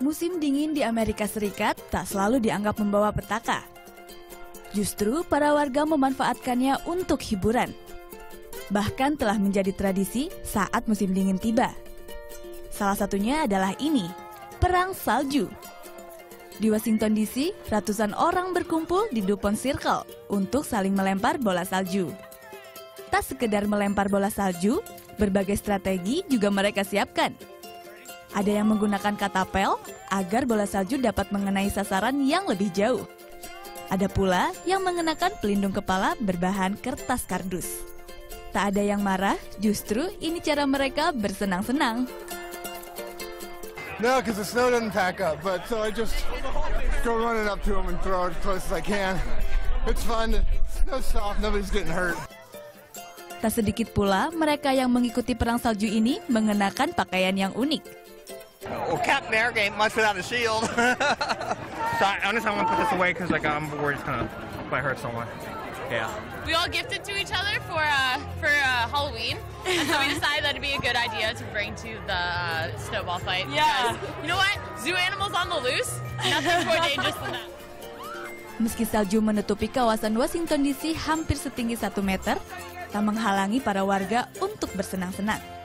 Musim dingin di Amerika Serikat tak selalu dianggap membawa petaka. Justru para warga memanfaatkannya untuk hiburan. Bahkan telah menjadi tradisi saat musim dingin tiba. Salah satunya adalah ini, perang salju. Di Washington DC, ratusan orang berkumpul di Dupont Circle untuk saling melempar bola salju. Tak sekedar melempar bola salju, berbagai strategi juga mereka siapkan. Ada yang menggunakan katapel agar bola salju dapat mengenai sasaran yang lebih jauh. Ada pula yang mengenakan pelindung kepala berbahan kertas kardus. Tak ada yang marah, justru ini cara mereka bersenang-senang. No, because the snow doesn't pack up, but so I just go running up to them and throw it as close as I can. It's fun. No soft. Nobody's getting hurt. Tak sedikit pula mereka yang mengikuti perang salju ini mengenakan pakaian yang unik. Well, Captain America ain't much without a shield. So I'm just gonna put this away because like I'm worried it's gonna might hurt someone. Yeah. We all gifted to each other for Halloween, and so we decided that'd be a good idea to bring to the snowball fight. Yeah. Because, you know what? Zoo animals on the loose. Nothing's more dangerous than that. Meski salju menutupi kawasan Washington DC hampir setinggi 1 meter, tak menghalangi para warga untuk bersenang-senang.